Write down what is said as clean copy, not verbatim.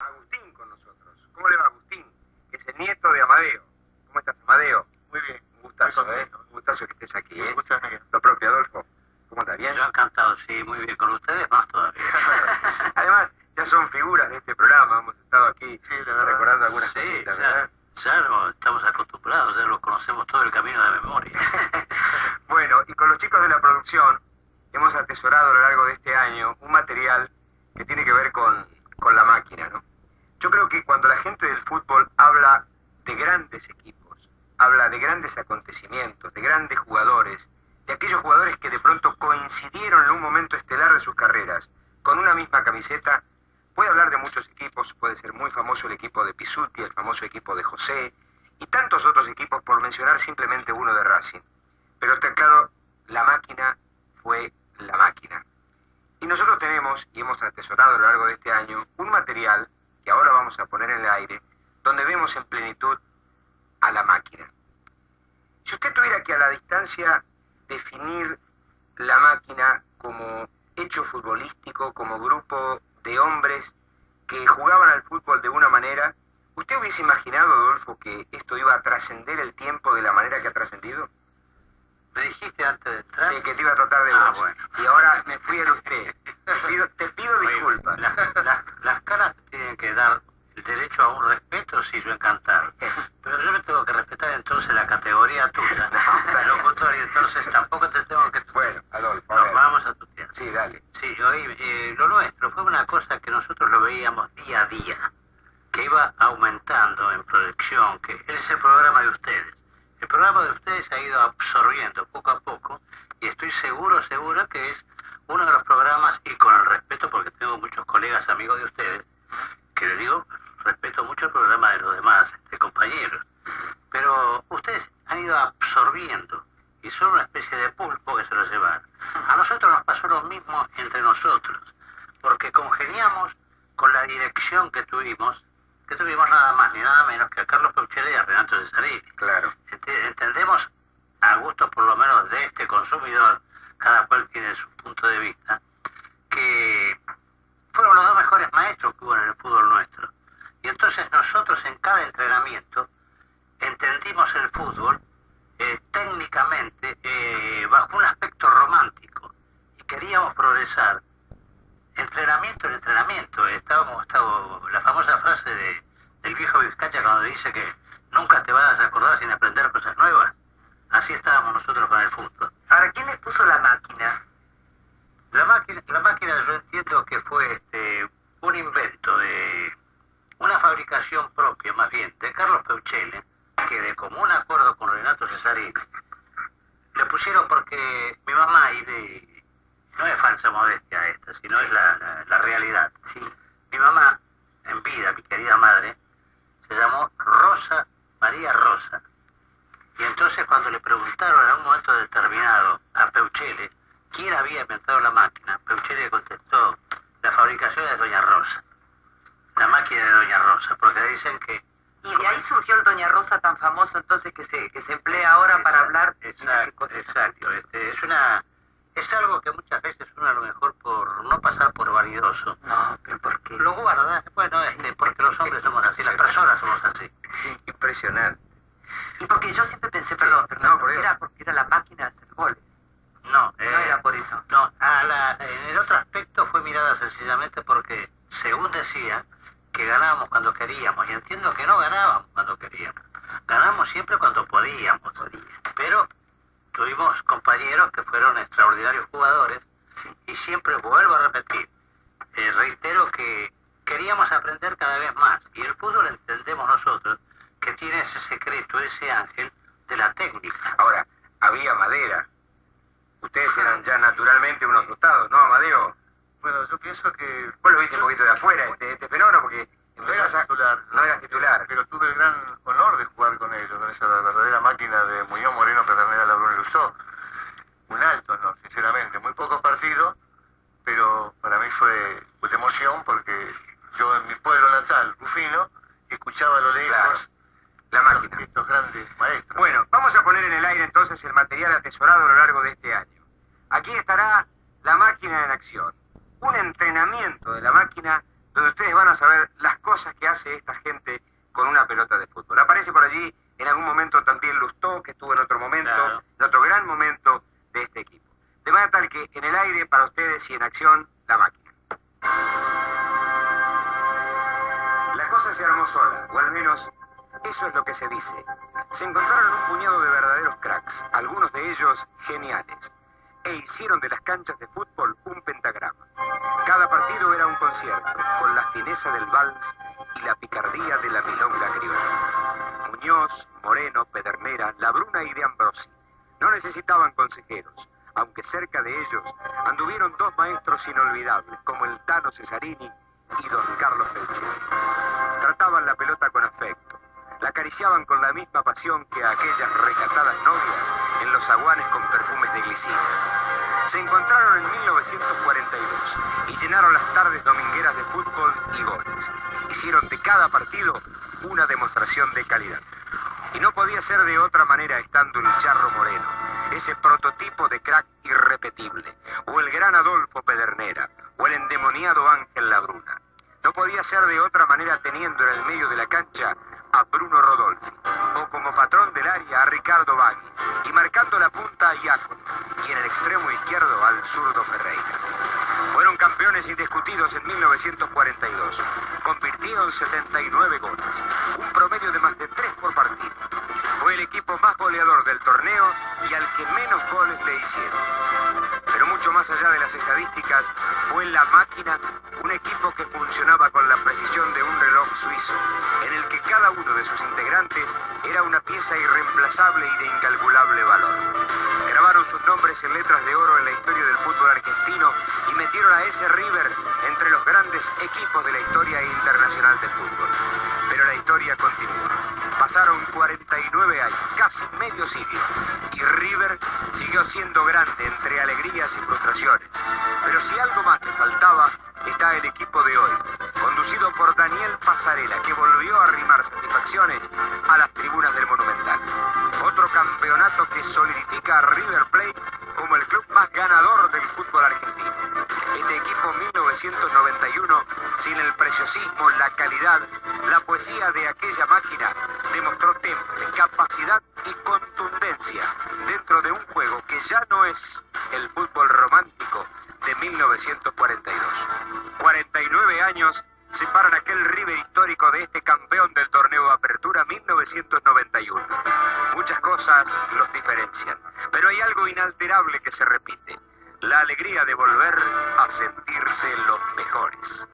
Agustín con nosotros. ¿Cómo le va, Agustín? Que es el nieto de Amadeo. ¿Cómo estás, Amadeo? Muy bien. Un gustazo, un gustazo que estés aquí, Muchas gracias. Lo propio, Adolfo. ¿Cómo estás? ¿Bien? Yo encantado, sí, muy bien. Con ustedes más todavía. Además, ya son figuras de este programa. Hemos estado aquí recordando algunas cositas, ¿verdad? Ya estamos acostumbrados, ya lo conocemos todo el camino de memoria. Bueno, y con los chicos de la producción hemos atesorado a lo largo de este año un material que tiene que ver con La Máquina, ¿no? Yo creo que cuando la gente del fútbol habla de grandes equipos, habla de grandes acontecimientos, de grandes jugadores, de aquellos jugadores que de pronto coincidieron en un momento estelar de sus carreras con una misma camiseta, puede hablar de muchos equipos, puede ser muy famoso el equipo de Pisuti, el famoso equipo de José, y tantos otros equipos por mencionar simplemente uno de Racing. Pero está claro, La Máquina fue La Máquina. Y nosotros tenemos, y hemos atesorado a lo largo de este año, un material que ahora vamos a poner en el aire, donde vemos en plenitud a La Máquina. Si usted tuviera que a la distancia definir La Máquina como hecho futbolístico, como grupo de hombres que jugaban al fútbol de una manera, ¿usted hubiese imaginado, Adolfo, que esto iba a trascender el tiempo de la manera que ha trascendido? ¿Me dijiste antes de entrar? Sí, que te iba a tratar de vos. Bueno. Y ahora me fui a usted. Te pido disculpas. Las caras tienen que dar el derecho a un respeto, si yo encantar. Pero yo me tengo que respetar entonces la categoría tuya. No, locutor, y entonces tampoco te tengo que... Bueno, Adolfo, nos vamos a tu tierra. Sí, dale. Sí, hoy, lo nuestro fue una cosa que nosotros lo veíamos día a día, que iba aumentando en proyección, que es el programa de ustedes. El programa de ustedes ha ido absorbiendo poco a poco y estoy seguro que es uno de los programas, y con el respeto, porque tengo muchos colegas amigos de ustedes, que les digo, respeto mucho el programa de los demás, de compañeros, pero ustedes han ido absorbiendo y son una especie de pulpo que se lo llevan. A nosotros nos pasó lo mismo entre nosotros, porque congeniamos con la dirección que tuvimos nada más ni nada menos que a Carlos Peucelle y a Renato Cesarini. Claro. Entendemos, a gusto por lo menos de este consumidor, cada cual tiene su punto de vista, que fueron los dos mejores maestros que hubo en el fútbol nuestro. Y entonces nosotros en cada entrenamiento entendimos el fútbol técnicamente bajo un aspecto romántico y queríamos progresar. Entrenamiento en entrenamiento. Estaba la famosa frase del viejo Vizcacha cuando dice que nunca te vas a acordar sin aprender cosas nuevas. Así estábamos nosotros con el fútbol. Ahora, ¿quién les puso La Máquina? La máquina yo entiendo que fue un invento de una fabricación propia, más bien, de Carlos Peucelle, que de común acuerdo con Renato Cesarini le pusieron, porque mi mamá no es falsa modestia esta, sino es la realidad. Sí. Mi mamá, en vida, mi querida madre, se llamó Rosa María Rosa. Y entonces cuando le preguntaron en un momento determinado a Peucelle quién había inventado La Máquina, Peucelle contestó, la fabricación de Doña Rosa. La máquina de Doña Rosa, porque dicen que... Y de ahí surgió el Doña Rosa tan famoso entonces que se emplea ahora para hablar... Exacto, exacto. Es algo que muchas veces uno a lo mejor por no pasar por vanidoso. No, pero ¿por qué? Lo guarda, bueno, porque los hombres somos así, las personas somos así. Sí, impresionante. Y porque yo siempre pensé, porque era la máquina de hacer goles. No era por eso. No, en el otro aspecto fue mirada sencillamente porque, según decía, que ganábamos cuando queríamos. Y entiendo que no ganábamos cuando queríamos. Ganamos siempre cuando podíamos. Pero... tuvimos compañeros que fueron extraordinarios jugadores, y siempre vuelvo a repetir, reitero que queríamos aprender cada vez más, y el fútbol entendemos nosotros que tiene ese secreto, ese ángel de la técnica. Ahora, había madera, ustedes eran ya naturalmente unos dotados, ¿no, Amadeo? Bueno, yo pienso que... Vos lo viste un poquito de afuera, este fenómeno, porque no eras titular. Pero tuve el gran honor de jugar con ellos, con esa verdadera máquina de Muñoz, Moreno, Pedernera, Labruna y Loustau. Un alto honor, sinceramente. Muy pocos partidos, pero para mí fue una emoción porque yo en mi pueblo natal, Rufino, escuchaba a lo lejos la máquina. Estos grandes maestros. Bueno, vamos a poner en el aire entonces el material atesorado a lo largo de este año. Aquí estará La Máquina en acción. Un entrenamiento de La Máquina donde ustedes van a saber las cosas que hace esta gente con una pelota de fútbol. Aparece por allí en algún momento también Loustau, que estuvo en otro momento, claro, en otro gran momento de este equipo. De manera tal que en el aire para ustedes y en acción, La Máquina. La cosa se armó sola, o al menos eso es lo que se dice. Se encontraron un puñado de verdaderos cracks, algunos de ellos geniales, e hicieron de las canchas de fútbol un pentagrama. Cada partido era un concierto, con la fineza del vals y la picardía de la milonga criolla. Muñoz, Moreno, Pedernera, Labruna y de Ambrosi no necesitaban consejeros, aunque cerca de ellos anduvieron dos maestros inolvidables, como el Tano Cesarini y Don Carlos Pellín. Trataban la pelota con afecto, la acariciaban con la misma pasión que a aquellas recatadas novias en los aguanes con perfumes de glicinas. Se encontraron en 1942 y llenaron las tardes domingueras de fútbol y goles. Hicieron de cada partido una demostración de calidad. Y no podía ser de otra manera estando el Charro Moreno, ese prototipo de crack irrepetible, o el gran Adolfo Pedernera, o el endemoniado Ángel Labruna. No podía ser de otra manera teniendo en el medio de la cancha a Bruno Rodolfo, o como patrón del área a Ricardo Vani, y marcando la punta a Iaco, y en el extremo izquierdo al zurdo Ferreira. Fueron campeones indiscutidos en 1942, convirtieron 79 goles, un promedio de más de 3 por partido. Fue el equipo más goleador del torneo y al que menos goles le hicieron. Pero mucho más allá de las estadísticas, fue La Máquina, un equipo que funcionaba con la precisión de un reloj suizo, en el que cada uno de sus integrantes era una pieza irreemplazable y de incalculable valor. Grabaron sus nombres en letras de oro en la historia del fútbol argentino y metieron a ese River entre los grandes equipos de la historia internacional del fútbol. Pero la historia continúa. Pasaron 49 años, casi medio siglo, y River siguió siendo grande entre alegrías y frustraciones. Pero si algo más le faltaba, está el equipo de hoy, conducido por Daniel Pasarela, que volvió a arrimar satisfacciones a las tribunas del Monumental. Otro campeonato que solidifica a River Plate como el club más ganador del fútbol argentino. Este equipo 1991, sin el preciosismo, la calidad, la poesía de aquella máquina, demostró temple, capacidad y contundencia dentro de un juego que ya no es el fútbol romántico de 1942. 49 años separan aquel River histórico de este campeón del torneo Apertura 1991. Muchas cosas los diferencian, pero hay algo inalterable que se repite: la alegría de volver a sentirse los mejores.